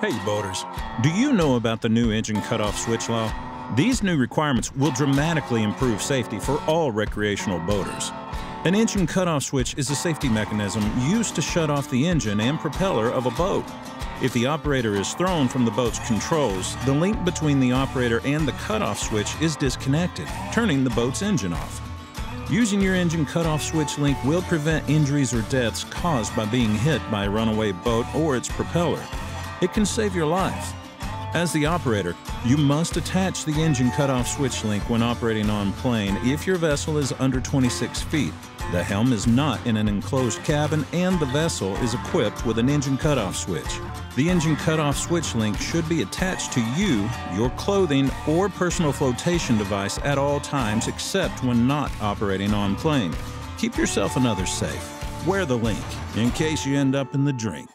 Hey boaters, do you know about the new engine cutoff switch law? These new requirements will dramatically improve safety for all recreational boaters. An engine cutoff switch is a safety mechanism used to shut off the engine and propeller of a boat. If the operator is thrown from the boat's controls, the link between the operator and the cutoff switch is disconnected, turning the boat's engine off. Using your engine cutoff switch link will prevent injuries or deaths caused by being hit by a runaway boat or its propeller. It can save your life. As the operator, you must attach the engine cutoff switch link when operating on plane if your vessel is under 26 feet, the helm is not in an enclosed cabin, and the vessel is equipped with an engine cutoff switch. The engine cutoff switch link should be attached to you, your clothing, or personal flotation device at all times except when not operating on plane. Keep yourself and others safe. Wear the link in case you end up in the drink.